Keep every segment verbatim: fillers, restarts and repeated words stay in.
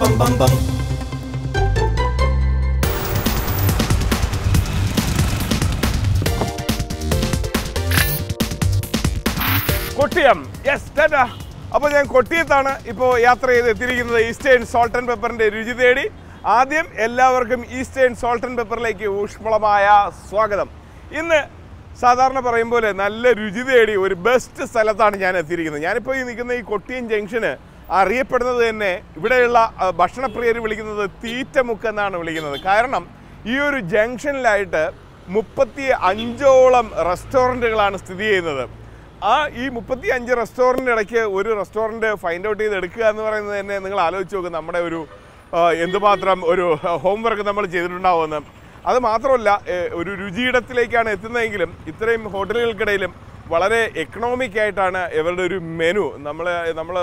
bum bum bum bum. Kottiyam, yes, tata. Appo njan Kottiyam ippo yatra cheythu ettirikkunnathu Eastern Sultan pepperinte ruchi thedi. Aadhyam ellavarkkum Eastern Sultan pepperilekku ooshmalamaya swagatham. Innu സാധാരണ പറയും പോലെ നല്ല രുചി തേടി ഒരു best സ്ഥലത്താണ് ഞാൻ എത്തിയിരിക്കുന്നത്. ഞാൻ ഇപ്പോൾ നിൽക്കുന്ന ഈ കൊട്ടിയം ജംഗ്ഷന് അറിയപ്പെടുന്നത് തന്നെ ഇവിടെയുള്ള ഭക്ഷണപ്രിയർ വിളിക്കുന്നത് തീറ്റമുക്ക് എന്നാണ് വിളിക്കുന്നത്. കാരണം ഈ ഒരു ജംഗ്ഷനിലായിട്ട് മുപ്പത്തിയഞ്ചോളം റെസ്റ്റോറൻറ്റുകളാണ് സ്ഥിതി ചെയ്യുന്നത്. ആ ഈ മുപ്പത്തിയഞ്ച് റെസ്റ്റോറൻറ്റ് ഇടയ്ക്ക് ഒരു റെസ്റ്റോറൻറ്റ് ഫൈൻഡ് ഔട്ട് ചെയ്ത് എടുക്കുക എന്ന് പറയുന്നത് തന്നെ നിങ്ങൾ ആലോചിച്ച് നോക്കുക, നമ്മുടെ ഒരു എന്തുമാത്രം ഒരു ഹോംവർക്ക് നമ്മൾ ചെയ്തിട്ടുണ്ടാവുമെന്ന്. അത് മാത്രമല്ല, ഒരു രുചിയിടത്തിലേക്കാണ് എത്തുന്നതെങ്കിലും ഇത്രയും ഹോട്ടലുകൾക്കിടയിലും വളരെ എക്കണോമിക് ആയിട്ടാണ് ഇവരുടെ ഒരു മെനു. നമ്മൾ നമ്മൾ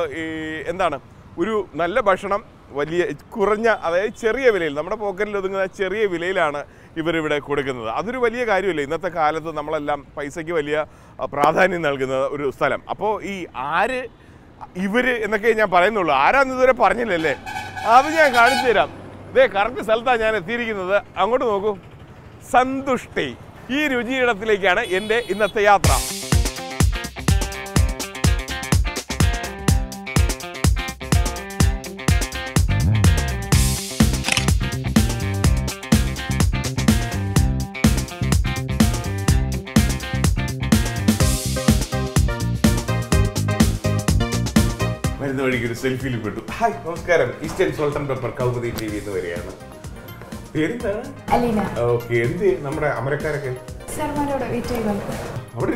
എന്താണ് ഒരു നല്ല ഭക്ഷണം വലിയ കുറഞ്ഞ, അതായത് ചെറിയ വിലയിൽ, നമ്മുടെ പോക്കറ്റിൽ ഒതുങ്ങുന്ന ചെറിയ വിലയിലാണ് ഇവരിവിടെ കൊടുക്കുന്നത്. അതൊരു വലിയ കാര്യമില്ല ഇന്നത്തെ കാലത്ത്, നമ്മളെല്ലാം പൈസയ്ക്ക് വലിയ പ്രാധാന്യം നൽകുന്ന ഒരു സ്ഥലം. അപ്പോൾ ഈ ആര് ഇവർ എന്നൊക്കെ ഞാൻ പറയുന്നുള്ളൂ, ആരാന്ന് ഇതുവരെ പറഞ്ഞില്ലല്ലേ, അത് ഞാൻ കാണിച്ചു തരാം. ഇതേ കറക്റ്റ് സ്ഥലത്താണ് ഞാൻ എത്തിയിരിക്കുന്നത്. അങ്ങോട്ട് നോക്കൂ, സന്തുഷ്ടി. ഈ രുചിയിടത്തിലേക്കാണ് എൻ്റെ ഇന്നത്തെ യാത്ര. വരുന്ന വഴിക്ക് ഒരു സെൽഫിയിൽ പെട്ടു. ഹായ്, നമസ്കാരം. Eastern salt n pepper Kaumudi T V എന്ന് വരികയാണ്. ഓക്കെ, എന്ത് നമ്മുടെ അമരക്കാരൊക്കെ അവിടെ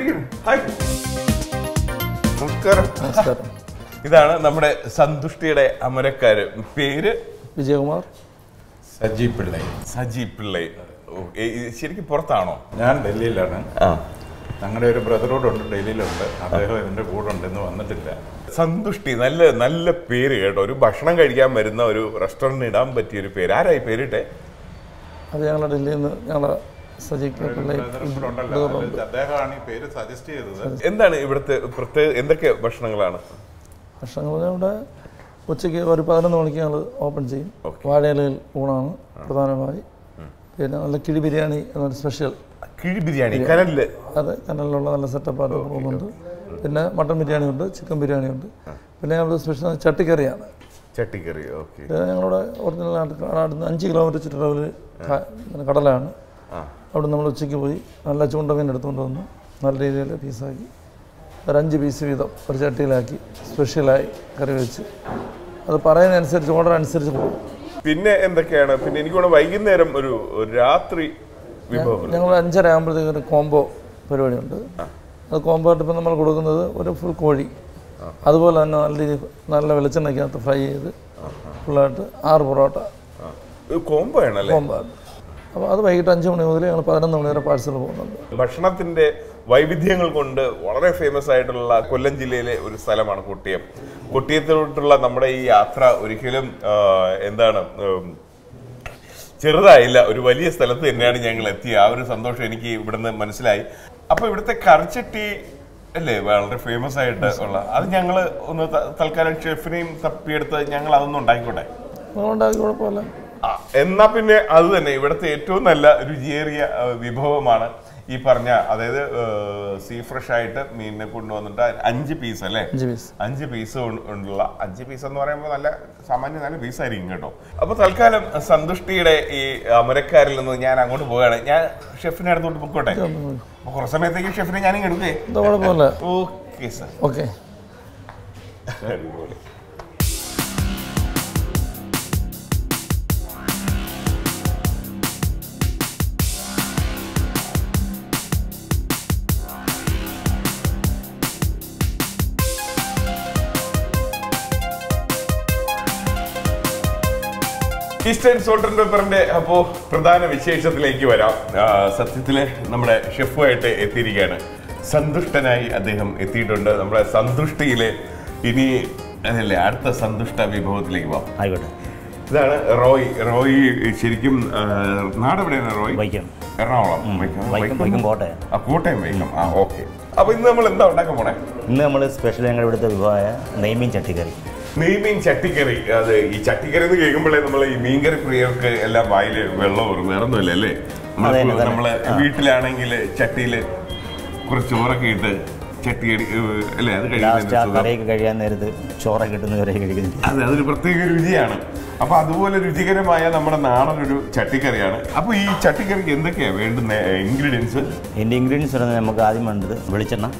ഇരിക്കണം. ഹായ്, നമസ്കാരം. ഇതാണ് നമ്മുടെ സന്തുഷ്ടിയുടെ അമരക്കാര്. പേര് വിജയകുമാർ. സജി പിള്ളൈ. സജി പിള്ളൈ ശരിക്കും പുറത്താണോ? ഞാൻ ഡൽഹിയിലാണ്. ഞങ്ങളുടെ ഒരു ബ്രദറോടുണ്ട് ഡൽഹിയിലുണ്ട്, അദ്ദേഹം ഇതിൻ്റെ കൂടെ ഉണ്ടെന്ന് വന്നിട്ടില്ല. സന്തുഷ്ടി നല്ല നല്ല പേര് കേട്ടോ. ഒരു ഭക്ഷണം കഴിക്കാൻ വരുന്ന ഒരു റെസ്റ്റോറൻറ്റിന് ഇടാൻ പറ്റിയ ഒരു പേര്. ആരായി പേരിട്ടെ? അത് ഞങ്ങളുടെ ഡൽഹിയിൽ നിന്ന് ഞങ്ങളുടെ അദ്ദേഹമാണ് ഈ പേര് സജസ്റ്റ് ചെയ്തത്. എന്താണ് ഇവിടുത്തെ പ്രത്യേക, എന്തൊക്കെ ഭക്ഷണങ്ങളാണ്? ഭക്ഷണങ്ങൾ ഇവിടെ ഉച്ചയ്ക്ക് ഒരു പതിനൊന്ന് മണിക്ക് ഞങ്ങൾ ഓപ്പൺ ചെയ്യും. വാഴയിലയിൽ ഊണാണ് പ്രധാനമായി. പിന്നെ നല്ല കിഴി ബിരിയാണി എന്നൊരു സ്പെഷ്യൽ കിഴി ബിരിയാണി, കനലിൽ, അതെ കനലിലുള്ള നല്ല സെറ്റപ്പായിട്ട് പോകുന്നുണ്ട്. പിന്നെ മട്ടൻ ബിരിയാണി ഉണ്ട്, ചിക്കൻ ബിരിയാണി ഉണ്ട്. പിന്നെ ഞങ്ങളുടെ സ്പെഷ്യൽ ചട്ടിക്കറിയാണ്. ചട്ടിക്കറി ഓക്കെ. ഞങ്ങളുടെ ഒറിജിനൽ നാട്ടിൽ അഞ്ച് കിലോമീറ്റർ ചുറ്റളവിൽ കടലാണ്. അവിടെ നമ്മൾ ഉച്ചയ്ക്ക് പോയി നല്ല ചൂണ്ടമീൻ എടുത്തുകൊണ്ട് വന്നു നല്ല രീതിയിൽ പീസാക്കി ഒരഞ്ച് പീസ് വീതം ഒരു ചട്ടിയിലാക്കി സ്പെഷ്യലായി കറി വെച്ച് അത് പറയുന്നതനുസരിച്ച് ഓർഡർ അനുസരിച്ച് പോകും. പിന്നെ എന്തൊക്കെയാണ്? പിന്നെ എനിക്കോട് വൈകുന്നേരം ഒരു രാത്രി ഞങ്ങൾ അഞ്ചര ആകുമ്പോഴത്തേക്ക് ഒരു കോംബോ പരിപാടിയുണ്ട്. അത് കോംബോ ആയിട്ട് ഇപ്പം നമ്മൾ കൊടുക്കുന്നത് ഒരു ഫുൾ കോഴി, അതുപോലെ തന്നെ നല്ല രീതി നല്ല വെളിച്ചെണ്ണയ്ക്കകത്ത് ഫ്രൈ ചെയ്ത് ഫുള്ളായിട്ട് ആറ് പൊറോട്ട കോംബോ ആണല്ലേ കോംബോ. അപ്പോൾ അത് വൈകിട്ട് അഞ്ച് മണി മുതൽ ഞങ്ങൾ പതിനൊന്ന് മണി വരെ പാഴ്സൽ പോകുന്നുണ്ട്. ഭക്ഷണത്തിൻ്റെ വൈവിധ്യങ്ങൾ കൊണ്ട് വളരെ ഫേമസ് ആയിട്ടുള്ള കൊല്ലം ജില്ലയിലെ ഒരു സ്ഥലമാണ് കൊട്ടിയം. കൊട്ടിയത്തിലോട്ടുള്ള നമ്മുടെ ഈ യാത്ര ഒരിക്കലും എന്താണ് ചെറുതായില്ല, ഒരു വലിയ സ്ഥലത്ത് തന്നെയാണ് ഞങ്ങൾ എത്തിയത്. ആ ഒരു സന്തോഷം എനിക്ക് ഇവിടുന്ന് മനസ്സിലായി. അപ്പോൾ ഇവിടുത്തെ കറിച്ചട്ടി അല്ലേ വളരെ ഫേമസ് ആയിട്ട് ഉള്ള, അത് ഞങ്ങൾ ഒന്ന് തൽക്കാലം ഷെഫിനെയും തപ്പിയെടുത്ത് ഞങ്ങൾ അതൊന്നും ഉണ്ടാക്കിക്കോട്ടെ. കുഴപ്പമില്ല. ആ എന്നാൽ പിന്നെ അത് തന്നെ ഇവിടുത്തെ ഏറ്റവും നല്ല രുചിയേറിയ വിഭവമാണ് ഈ പറഞ്ഞ, അതായത് സീ ഫ്രഷ് ആയിട്ട് മീനിനെ കൊണ്ടുവന്നിട്ട് അഞ്ച് പീസ് അല്ലേ അഞ്ച് പീസ് ഉള്ള അഞ്ച് പീസ് എന്ന് പറയുമ്പോൾ നല്ല സാമാന്യം നല്ല പീസായിരിക്കും കേട്ടോ. അപ്പോൾ തൽക്കാലം സന്തുഷ്ടിയുടെ ഈ അമരക്കാരിൽ നിന്ന് ഞാൻ അങ്ങോട്ട് പോവുകയാണ്. ഞാൻ ഷെഫിനെ അടുത്തോട്ട് പൊക്കോട്ടെ, കുറച്ച് സമയത്തേക്ക് ഷെഫിനെ ഞാൻ എടുക്കേ. Okay sir. Okay, eastern salt and പേപ്പറിൻ്റെ അപ്പോൾ പ്രധാന വിശേഷത്തിലേക്ക് വരാം. സത്യത്തിൽ നമ്മുടെ ഷെഫുമായിട്ട് എത്തിയിരിക്കുകയാണ്. സന്തുഷ്ടനായി അദ്ദേഹം എത്തിയിട്ടുണ്ട്. നമ്മുടെ സന്തുഷ്ടിയിലെ ഇനി അതല്ലേ അടുത്ത സന്തുഷ്ട വിഭവത്തിലേക്ക് പോകാം. ആയിക്കോട്ടെ. ഇതാണ് റോയ്. റോയ് ശരിക്കും നാടെവിടെയാണ് റോയ്? വൈക്കം. എറണാകുളം കോട്ടയം. ആ കോട്ടയം വൈക്കം. ആ ഓക്കെ. അപ്പോൾ ഇന്ന് നമ്മൾ എന്താ ഉണ്ടാക്കാൻ പോണേ? ഇന്ന് നമ്മൾ സ്പെഷ്യൽ ഞങ്ങളുടെ ഇവിടുത്തെ വിഭവമായ നെയ്മീൻ ചട്ടിക്കറി. Naming Chatticari, the Chatticari, the Gamble, Minger, Priok, Ella Vile, Velo, Verno Lele, Vitlanangile, Chattile, Kurchoraki, Chatti, last Chakaran, Chorakat, and the other particular Vidiana. About the world, you take a Maya number an hour to Chatticariana. Up we Chatticari in the cave, and the ingredients. In the ingredients are the Magadim and Velichana,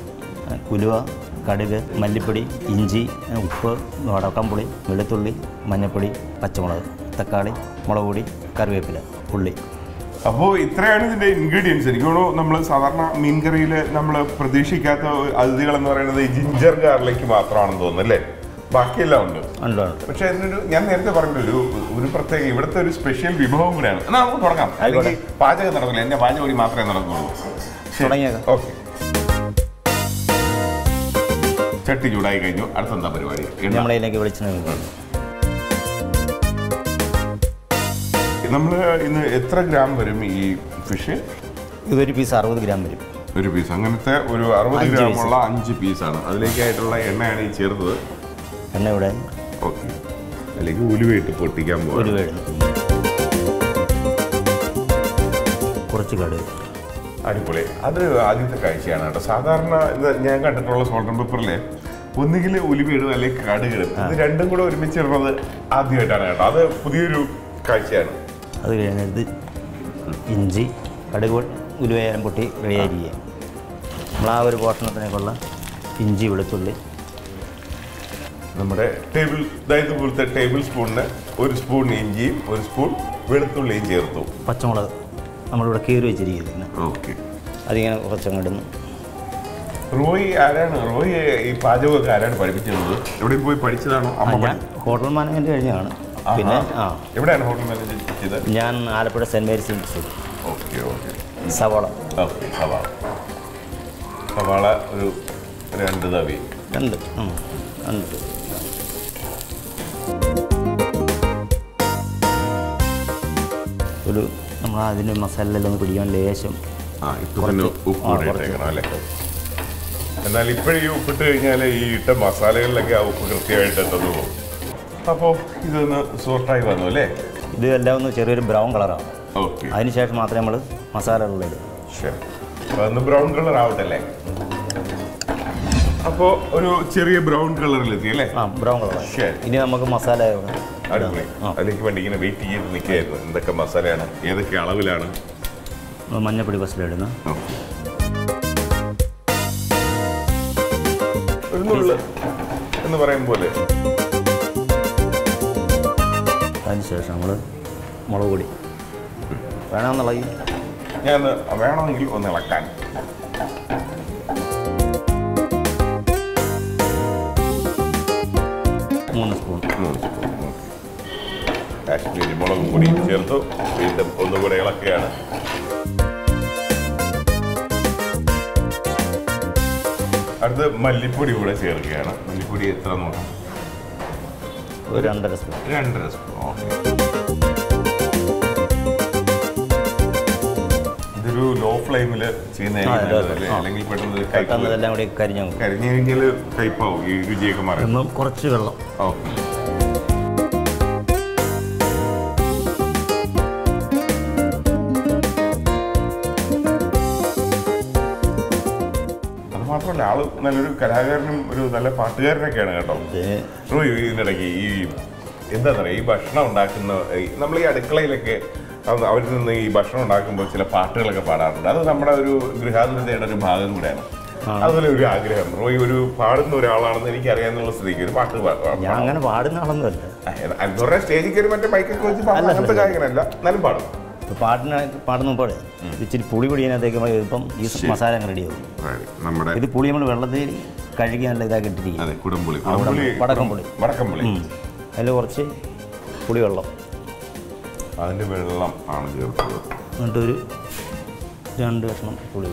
Kudua. Malipudi, Inji, and Upper, Nodakampudi, Velatuli, Manapudi, Pachamulogu, Takali, Molavudi, Karvepila, Pulli. Oh, it's three ingredients. You know, number Savana, Mingarilla, number Pradeshikata, Aldiran, the ginger garlic, Matron, the lead. Bakila. But I have the work to do. We are special people. Now, I got it. Paja and the Vanya Matran. Okay. Chatti jodai kaynu adutha parivadi nammalilekku velichana vendu nammal innu etra gram varum ee fish idu one piece sixty gram varum one piece anganathe oru sixty gram ulla five piece aanu adilekku aayittulla enna aanu cherudathu enna ivide okay adilekku ulive ittu pottikkan pova ulive korachu kadu adipole adu aditha kaiyana ട്ടോ സാധാരണ ഞാൻ കണ്ടിട്ടുള്ള salt and പെപ്പറിലെ ഒന്നുകിൽ ഉലുവ ഇടും അല്ലെങ്കിൽ കടുക് ഇടും ഇത് രണ്ടും കൂടി ഒരുമിച്ച് ഇടുന്നത് ആദ്യമായിട്ടാണ് ട്ടോ അത് പുതിയൊരു കാഴ്ചയാണ് അത് കഴിഞ്ഞിട്ട് ഇഞ്ചി കടുക് ഉലുവയെല്ലാം പൊട്ടി റെഡി ആയിരിക്കുക നമ്മൾ ആ ഒരു പോഷണത്തിനേക്കുള്ള ഇഞ്ചി വെളുത്തുള്ളി നമ്മുടെ ടേബിൾ ദൈത് പോലത്തെ ടേബിൾ സ്പൂണിന് ഒരു സ്പൂൺ ഇഞ്ചി ഒരു സ്പൂൺ വെളുത്തുള്ളിയും ചേർത്തു പച്ചമുളക് നമ്മളിവിടെ കേറി വെച്ചിരിക്കുന്നു ഓക്കേ അതിങ്ങനെ കുറച്ചങ്ങടുന്നു റോയി ആരാണ് റോയി ഈ പാചകമൊക്കെ ആരാണ് പഠിപ്പിച്ചത് എവിടെ പോയി പഠിച്ചതാണോ അമ്മ ഹോട്ടൽ മാനേജ്മെന്റ് കഴിഞ്ഞാണ് പിന്നെ ആ എവിടെയാണ് ഹോട്ടൽ മാനേജ്മെന്റ് പഠിച്ചത് ഞാൻ Alappuzha saint Mary's institute okay okay സവാള ഓക്കേ സവാള സവാള ഒരു രണ്ട് തവി രണ്ട് രണ്ട് ഒരു നമ്മൾ അതിനെ മസാലയെല്ലാം ഒന്ന് പിടിക്കാൻ ലേശം ആ ഇതുതന്നെ ഉപ്പ് ഇടേക്കണം അല്ലേ എന്നാൽ ഇപ്പഴേ ഉപ്പിട്ട് കഴിഞ്ഞാൽ ഈ ഇട്ട മസാലകളിലൊക്കെ ആ ഉപ്പ് കൃത്യമായിട്ട് എത്തുന്നു അപ്പോൾ ഇതൊന്ന് സോർട്ടായി വന്നു അല്ലേ ഇത് എല്ലാം ഒന്ന് ചെറിയൊരു ബ്രൗൺ കളറാണ് ഓക്കേ അതിനുശേഷം മാത്രമേ നമ്മൾ മസാലകളിൽ ഇടൂ ശരി ഒന്ന് ബ്രൗൺ കളർ ആവട്ടല്ലേ അപ്പോൾ ഒരു ചെറിയ ബ്രൗൺ കളറിൽ എത്തി അല്ലേ ആ ബ്രൗൺ കളർ ശരി ഇനി നമുക്ക് മസാല ഇടണം അടിപൊളി അതിലേക്ക് വേണ്ടി ഇങ്ങനെ വെയിറ്റ് ചെയ്ത് നിൽക്കുകയായിരുന്നു എന്തൊക്കെ മസാലയാണ് ഏതൊക്കെ അളവിലാണ് മഞ്ഞപ്പൊടി ഫസ്റ്റ് ഇടുന്നു എന്ന് പറയും പോലെ അതിനുശേഷം നമ്മൾ മുളക് പൊടി വേണമെന്നുള്ളത് ഞാൻ വേണമെങ്കിൽ ഒന്ന് ഇളക്കാൻ മൂന്ന് സ്പൂൺ മൂന്ന് സ്പൂൺ കാശ്മീരി മുളക് പൊടി ചേർത്തു വീണ്ടും ഒന്നുകൂടെ ഇളക്കുകയാണ് അടുത്ത് മല്ലിപ്പൊടി കൂടെ ചേർക്കുകയാണ് മല്ലിപ്പൊടി എത്ര നോക്കാം ഒരു രണ്ടര സ്പൂൺ രണ്ടര സ്പൂൺ ഓക്കെ ഇതൊരു ലോ ഫ്ലെയിമിൽ ചെയ്യുന്നതായിരിക്കും അല്ലെങ്കിൽ പെട്ടെന്ന് പെട്ടെന്ന് എല്ലാം കൂടി കരിഞ്ഞു കരിഞ്ഞു കഴിഞ്ഞാൽ കയ്പാവും ഈ രുചിയൊക്കെ മാറും കുറച്ച് വെള്ളം ഓക്കെ ആള് നല്ലൊരു കലാകാരനും ഒരു നല്ല പാട്ടുകാരനൊക്കെയാണ് കേട്ടോ റോയി ഇതിനിടയ്ക്ക് ഈ എന്താ പറയുക ഈ ഭക്ഷണം ഉണ്ടാക്കുന്ന നമ്മൾ ഈ അടുക്കളയിലൊക്കെ അവരിൽ നിന്ന് ഈ ഭക്ഷണം ഉണ്ടാക്കുമ്പോൾ ചില പാട്ടുകളൊക്കെ പാടാറുണ്ട് അത് നമ്മുടെ ഒരു ഗൃഹാതുരതയുടെ ഒരു ഭാഗം കൂടെയാണ് അതുപോലെ ഒരു ആഗ്രഹം റോയി ഒരു പാടുന്ന ഒരാളാണെന്ന് എനിക്കറിയാന്നുള്ള സ്ഥിതിക്ക് ഒരു പാട്ട് പാടാം അങ്ങനെ പാടുന്ന ആളൊന്നുമല്ല സ്റ്റേജിൽ കയറി മറ്റേ മൈക്കൊക്കെ വെച്ച് പാടുന്ന അങ്ങനത്തെ കാര്യങ്ങളല്ല എന്നാലും പാടും പാട്ടിന് പാടുന്നപ്പോൾ ഇച്ചിരി പുളി പൊടിയതിനകത്തേക്ക് ഇപ്പം ഈ മസാല അങ്ങ് റെഡിയാവും നമ്മുടെ ഇത് പുളി നമ്മൾ വെള്ളത്തിൽ കഴുകി നല്ല ഇതാക്കി ഇട്ടിരിക്കും വടക്കംപുളി വടക്കംപുളി അതിൽ കുറച്ച് പുളിവെള്ളം അതിൻ്റെ വെള്ളം ആണ് ചേർക്കുന്നത് എന്നിട്ടൊരു രണ്ട് കഷ്ണം പുളി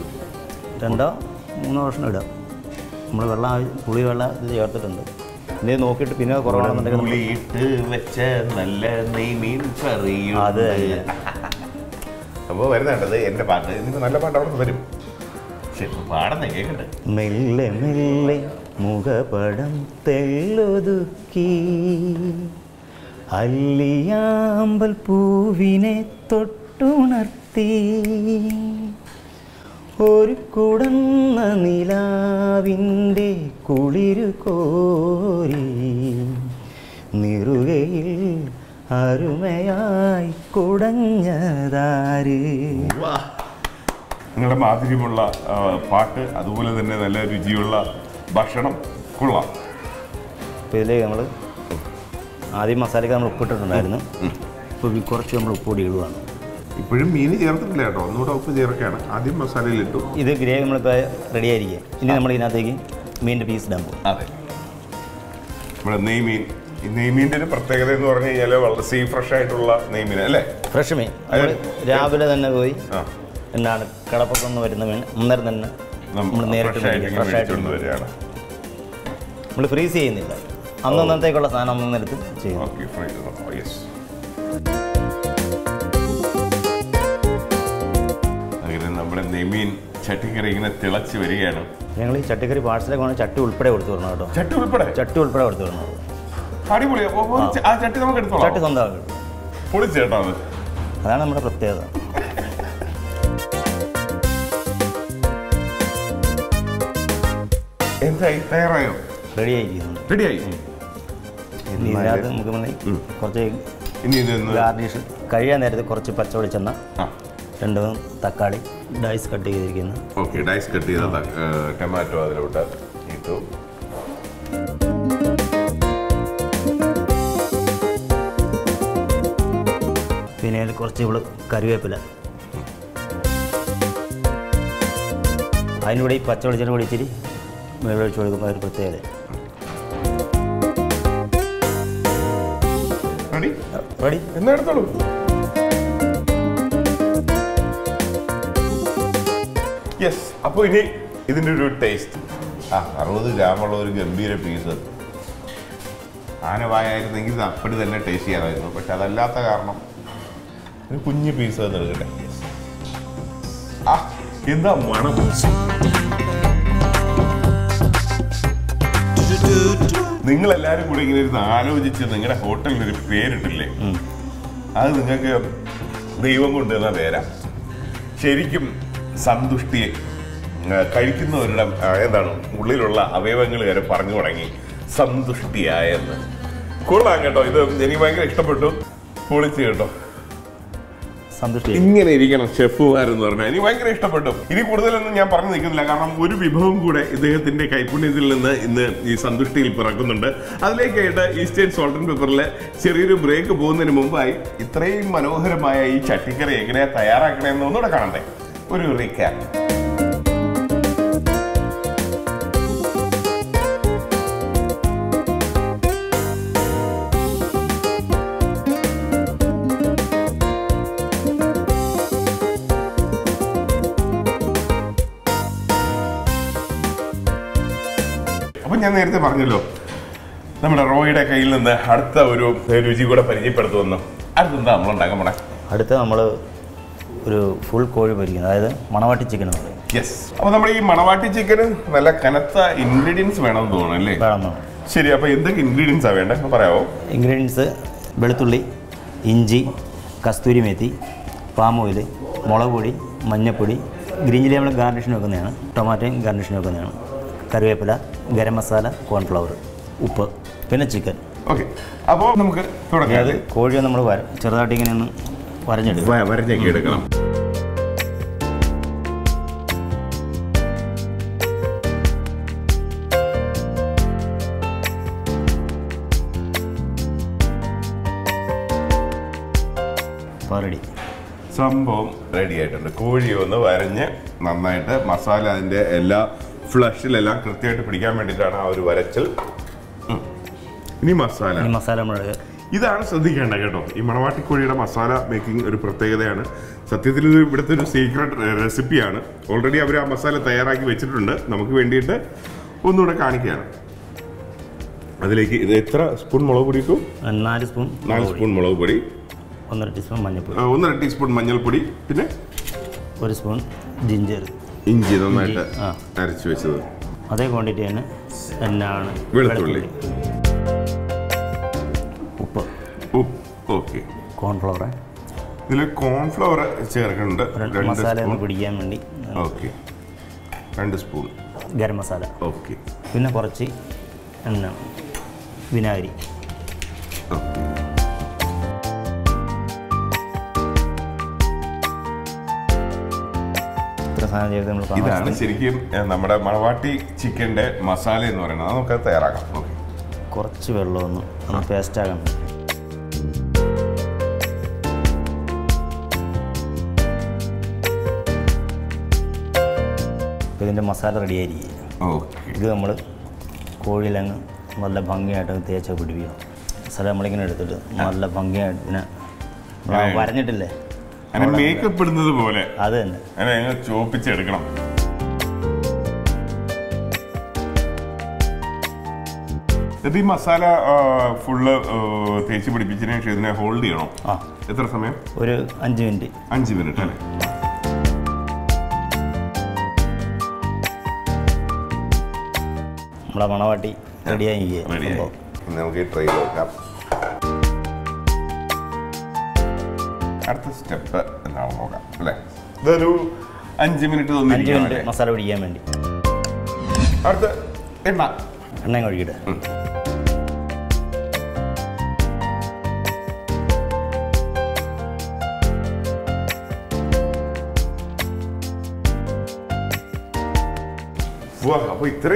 രണ്ടോ മൂന്നോ കഷ്ണം ഇടാം നമ്മൾ വെള്ളം പുളി വെള്ളം ഇത് ചേർത്തിട്ടുണ്ട് നീ നോക്കിയിട്ട് പിന്നെ കുറവാണെന്നുണ്ടെങ്കിൽ അത് അപ്പോൾ വരുന്നേണ്ടത് എൻ്റെ പാട്ട് ഇതിന് നല്ല പാട്ട് അവിടെ വരും പക്ഷെ പാടുന്ന കേൾക്കട്ടെ മെല്ലെ മെല്ലെ മുഖപടം തെള്ളൊതുക്കി അല്ലിയാമ്പൽ പൂവിനെ തൊട്ടുണർത്തി. ഒരു കുടന്ന നിലാവിൻ്റെ കുളിരു കോരി നിറുകയിൽ അരുമയായി കുടഞ്ഞതാര്. നിങ്ങളുടെ മാധുര്യമുള്ള പാട്ട്, അതുപോലെ തന്നെ നല്ല രുചിയുള്ള ഭക്ഷണം, കൊള്ളാം. അപ്പോൾ ഇതിൽ നമ്മൾ ആദ്യം മസാലയ്ക്ക് നമ്മൾ ഉപ്പിട്ടിട്ടുണ്ടായിരുന്നു. ഇപ്പോൾ കുറച്ച് നമ്മൾ ഉപ്പ് കൂടി ഇടുകയാണ്. ഇപ്പോഴും മീൻ ചേർത്തിട്ടില്ല കേട്ടോ, ഒന്നുകൂടെ ഉപ്പ് ചേർക്കുകയാണ്. ആദ്യം മസാലയിലിട്ടു. ഇത് ഗ്രേവി നമ്മളിപ്പോൾ റെഡി ആയിരിക്കുക. ഇനി നമ്മൾ ഇതിനകത്തേക്ക് മീനിൻ്റെ പീസ് ഇടാൻ പോകും. അതെ, നമ്മുടെ നെയ്മീൻ. ഈ നെയ്മീൻ്റെ ഒരു പ്രത്യേകത എന്ന് പറഞ്ഞു കഴിഞ്ഞാൽ വളരെ സീ ഫ്രഷ് ആയിട്ടുള്ള നെയ്മീൻ അല്ലേ, ഫ്രഷ് മീൻ. അത് രാവിലെ തന്നെ പോയി എന്നാണ് കടപ്പുറത്ത് നിന്ന് വരുന്ന മീൻ, അന്നേരം തന്നെ നമ്മൾ നേരിട്ട് ഫ്രഷ് ആയിട്ട് വരികയാണ്. നമ്മൾ ഫ്രീസ് ചെയ്യുന്നില്ല, അന്നന്നത്തേക്കുള്ള സാധനം അന്നെടുത്ത് ചെയ്യും. നമ്മുടെ നെയ്മീൻ ചട്ടിക്കറി ഇങ്ങനെ തിളച്ച് വരികയാണ്. ഞങ്ങൾ ഈ ചട്ടിക്കറി പാർസലൊക്കെ വേണം, ചട്ടി ഉൾപ്പെടെ കൊടുത്തു വരണം കേട്ടോ. ചട്ടി ഉൾപ്പെടെ ചട്ടി ഉൾപ്പെടെ കൊടുത്തു വരണം. ചട്ടി നമുക്ക് എടുത്തു, ചട്ടി സ്വന്തമാക്കി പൊളിച്ച് കേട്ടോ, അതാണ് നമ്മുടെ പ്രത്യേകത. എന്തായി, തയ്യാറായോ? റെഡിയായിരിക്കുന്നു, റെഡിയായി. ഇതിനകത്ത് നമുക്ക് കുറച്ച് ഗാർണിഷ് കഴിയാൻ നേരത്തെ കുറച്ച് പച്ചവെളി ചെന്ന, രണ്ട് തക്കാളി ഡൈസ് കട്ട് ചെയ്തിരിക്കുന്നു. ഓക്കെ, ഡൈസ് കട്ട് ചെയ്ത ടൊമാറ്റോ അതിലോട്ട് ഇട്ടു. പിന്നെ അതിൽ കുറച്ച് ഇവിടെ കറിവേപ്പില, അതിനൂടെ ഈ പച്ചവെളിച്ചെണ്ണ കൂടി ഇച്ചിരി വെള്ളമൊഴിച്ച് കൊടുക്കുമ്പോൾ ഒരു പ്രത്യേകത. റെഡി, എന്നാ എടുത്തോളൂ. യെസ്, അപ്പോൾ ഇനി ഇതിൻ്റെ ഒരു ടേസ്റ്റ്. ആ അറുപത് ഗ്രാമുള്ള ഒരു ഗംഭീര പീസ് ആനവായായിരുന്നെങ്കിൽ ഇത് അപ്പടി തന്നെ ടേസ്റ്റ് ചെയ്യാമായിരുന്നു. പക്ഷെ അതല്ലാത്ത കാരണം ഒരു കുഞ്ഞ് പീസ് അത് എടുക്കട്ടെ. ആ എന്താ മണം! നിങ്ങളെല്ലാവരും കൂടി ഇങ്ങനെ ഇരുന്ന് ആലോചിച്ച് നിങ്ങളുടെ ഹോട്ടലിനൊരു പേരിട്ടില്ലേ, അത് നിങ്ങൾക്ക് ദൈവം കൊണ്ടുവന്ന പേരാ ശരിക്കും. സന്തുഷ്ടിയെ കഴിക്കുന്നവരുടെ എന്താണ് ഉള്ളിലുള്ള അവയവങ്ങൾ വരെ പറഞ്ഞു തുടങ്ങി സന്തുഷ്ടിയായെന്ന്. കൊള്ളാം കേട്ടോ, ഇത് എനിക്ക് ഭയങ്കര ഇഷ്ടപ്പെട്ടു, പൊളിച്ച് കേട്ടോ. സന്തുഷ്ടി ഇങ്ങനെ ഇരിക്കണം ഷെഫുമാരെന്ന് പറഞ്ഞാൽ എനിക്ക് ഭയങ്കര ഇഷ്ടപ്പെട്ടു. ഇനി കൂടുതലൊന്നും ഞാൻ പറഞ്ഞു നിൽക്കുന്നില്ല, കാരണം ഒരു വിഭവം കൂടെ ഇദ്ദേഹത്തിൻ്റെ കൈപ്പുണ്യത്തിൽ നിന്ന് ഇന്ന് ഈ സന്തുഷ്ടിയിൽ പിറക്കുന്നുണ്ട്. അതിലേക്കായിട്ട് ഈസ്റ്റേൺ സോൾട്ട് ആൻഡ് പെപ്പറിലെ ചെറിയൊരു ബ്രേക്ക് പോകുന്നതിന് മുമ്പായി ഇത്രയും മനോഹരമായ ഈ ചട്ടിക്കറി എങ്ങനെയാണ് തയ്യാറാക്കണമെന്ന് ഒന്നുകൂടെ കാണണ്ടേ. ഒരു റീക്യാപ്പ്. അപ്പൊ ഞാൻ നേരത്തെ പറഞ്ഞല്ലോ, നമ്മുടെ റോയിയുടെ കയ്യിൽ നിന്ന് അടുത്ത ഒരു രുചി കൂടെ പരിചയപ്പെടുത്തുമെന്ന്. അടുത്തെന്താ നമ്മൾ ഉണ്ടാക്കാൻ പോണേ? അടുത്ത നമ്മള് ഒരു ഫുൾ കോഴി പൊരിക്കുന്നത്, അതായത് മണവാട്ടി ചിക്കൻ എന്ന് പറയും. യെസ്, അപ്പോൾ നമ്മുടെ ഈ മണവാട്ടി ചിക്കന് നല്ല കനത്ത ഇൻഗ്രീഡിയൻസ് വേണമെന്ന് തോന്നുന്നു അല്ലേ? വേണം. ശരി, അപ്പോൾ എന്തൊക്കെ ഇൻഗ്രീഡിയൻസ് ആണ് വേണ്ടത് പറയാമോ? ഇൻഗ്രീഡിയൻസ് വെളുത്തുള്ളി, ഇഞ്ചി, കസ്തൂരി മേത്തി, പാം ഓയിൽ, മുളക് പൊടി, മഞ്ഞപ്പൊടി, ഗ്രീൻ ചില്ലി നമ്മൾ ഗാർണിഷിന് വെക്കുന്നതാണ്, ടൊമാറ്റോയും ഗാർണിഷിന് വെക്കുന്നതാണ്, കറിവേപ്പില, ഗരം മസാല, കോൺഫ്ലവർ, ഉപ്പ്, പിന്നെ ചിക്കൻ. ഓക്കെ, അപ്പോൾ നമുക്ക് തുടങ്ങാം. അത് കോഴിയെ നമ്മൾ ചെറുതായിട്ട് ഇങ്ങനെ ഒന്ന് വരഞ്ഞൊക്കെ എടുക്കണം. സംഭവം റെഡി ആയിട്ടുണ്ട്. കോഴി ഒന്ന് വരഞ്ഞ് നന്നായിട്ട് മസാല അതിൻ്റെ എല്ലാ ഫ്ലഷിലെല്ലാം കൃത്യമായിട്ട് പിടിക്കാൻ വേണ്ടിയിട്ടാണ് ആ ഒരു വരച്ചൽ. ഇനി മസാല മസാല മുളക് ഇതാണ് ശ്രദ്ധിക്കേണ്ടത് കേട്ടോ. ഈ മണവാട്ടിക്കോഴിയുടെ മസാല മേക്കിംഗ് ഒരു പ്രത്യേകതയാണ്. സത്യത്തിൽ ഇത് ഇവിടുത്തെ ഒരു സീക്രട്ട് റെസിപ്പിയാണ്. ഓൾറെഡി അവർ ആ മസാല തയ്യാറാക്കി വെച്ചിട്ടുണ്ട്, നമുക്ക് വേണ്ടിയിട്ട് ഒന്നുകൂടെ കാണിക്കുകയാണ്. അതിലേക്ക് ഇത് എത്ര സ്പൂൺ മുളക് പൊടി ഇട്ടു? നാല് സ്പൂൺ നാല് സ്പൂൺ മുളക് പൊടി, ഒന്നര ടീസ്പൂൺ മഞ്ഞൾപ്പൊടി ഒന്നര ടീസ്പൂൺ മഞ്ഞൾപ്പൊടി പിന്നെ ഒരു സ്പൂൺ ജിഞ്ചർ, ഇഞ്ചി നന്നായിട്ട് അരച്ചു വെച്ചത്. അതേ ക്വാണ്ടിറ്റി തന്നെ Veluthulli. Up. Up. Okay. Corn flour. This corn flour masala. Okay. Two spoon. Garam masala. Okay. Pinna korachi enna vinagiri. Okay. This is Manavatty chicken masala. Let's do it. Masala ready. Okay. We have and make up in the bowl. And I chop it. The masala full of tasty pigeon is in a whole day. Is there some? Anjivindi. Anjivindi. Manavatty. Ready. Now get try. That's the step. That's the five minutes. That's the five minutes. That's the five minutes. That's the five minutes. I'm going to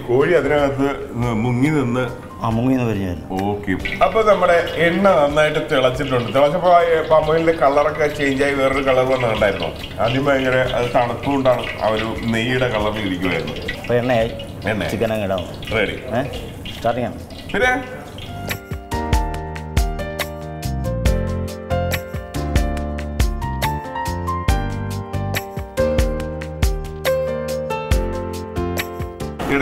go to the house. I'm going to go to the house. I'm going to go to the I'm going to go to the house. I'm going to go to the house. I'm going to I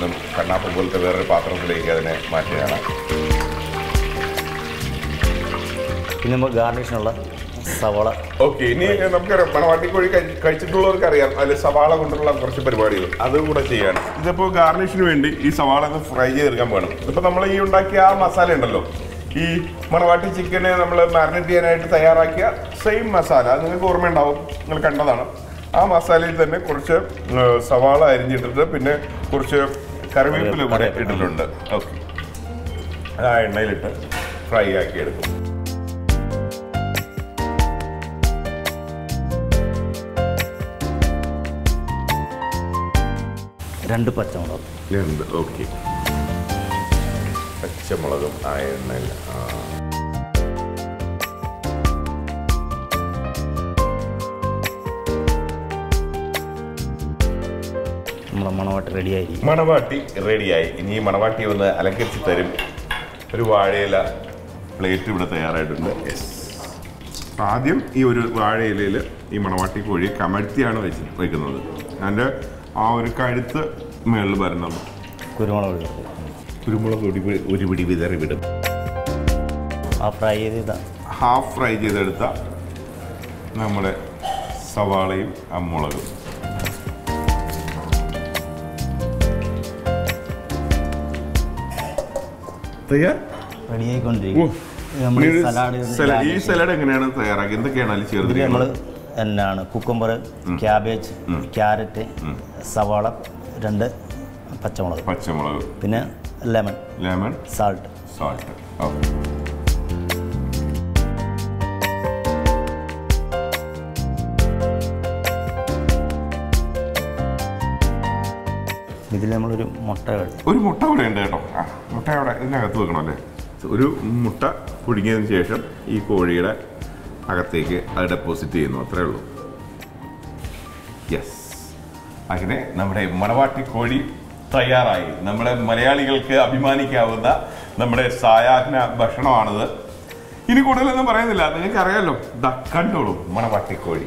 them. I can't believe the very part of the lake. I'm not garnish. Okay, I'm not going to catch a dollar carrier. I'll Savala would love for everybody. Other would appear. The poor garnish is Savala the Friday. The Pamala Yundaka masala and look. He Manavatty chicken and marinade and Tayaraka, same masala, the government out. I am going to put some savala in the curry. Okay. I am going to fry it. Two Pachamulogu. Okay. Pachamulogu. I am going to. Manavatty ready. Manavatty ready. Ini Manavatty onda alakettu tharum. Oru vaazhayila plate ivda thayaarayittundu. Yes. Aadyam ee oru vaazhayilile ee Manavatty koli kamarthiyanu vechirunnathu. And aa oru kaduthu melu varunnu. Kurumulagu. Kurumulagu oru pidi vidari vidum. Half fry cheyida. Half fry cheyidedutha nammale savaliyum amulagum. Ready? Ready. Ready. Ready. Salad. This salad is made with cucumber, cabbage, carrot, savala, and pachamulogu. Lemon. Lemon. Salt. Salt. Okay. This is a motta. This is a motta. Motta is a motta. This is a motta. This is a deposit. Yes. This is a Manavatty koli Tayara, Namada Malayali Abimani Kavada, Namade Sayatna Bashanana. In the Kotel and the Parandilla, the Carello, the Kandulu, Manavatty Koli.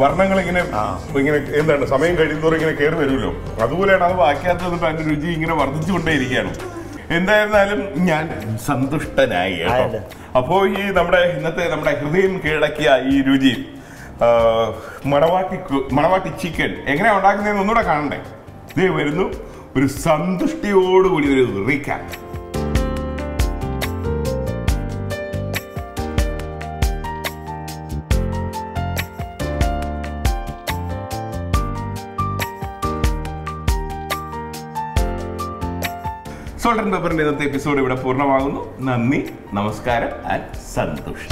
Varnangal again, in that something that is doing a care very low. Adul and Avaka to the Pandruji in a Vartu day again. In the island, Santustan. Apo he, Namda, Namda, Keraki, Ruji, Manavatty chicken, Egra, and Nora Kande. They were no, but Santusti old would recap. Salt and pepper in the episode of Purnavaguno, Nandi, Namaskara, and Santosh.